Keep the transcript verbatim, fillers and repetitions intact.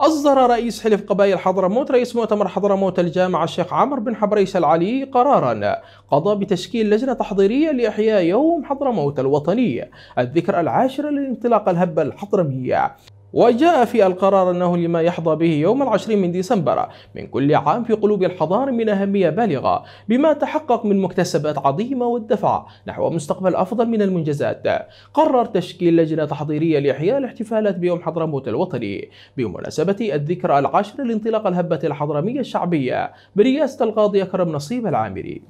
أصدر رئيس حلف قبائل حضرموت رئيس مؤتمر حضرموت الجامعة الشيخ عمر بن حبريس العلي قرارا قضى بتشكيل لجنة تحضيرية لإحياء يوم حضرموت الوطني الذكرى العاشرة لانطلاق الهبة الحضرمية. وجاء في القرار أنه لما يحظى به يوم العشرين من ديسمبر من كل عام في قلوب الحضارة من أهمية بالغة، بما تحقق من مكتسبات عظيمة والدفع نحو مستقبل أفضل من المنجزات. قرر تشكيل لجنة تحضيرية لإحياء الاحتفالات بيوم حضرموت الوطني بمناسبة الذكرى العاشرة لانطلاق الهبة الحضرمية الشعبية برئاسة القاضي أكرم نصيب العامري.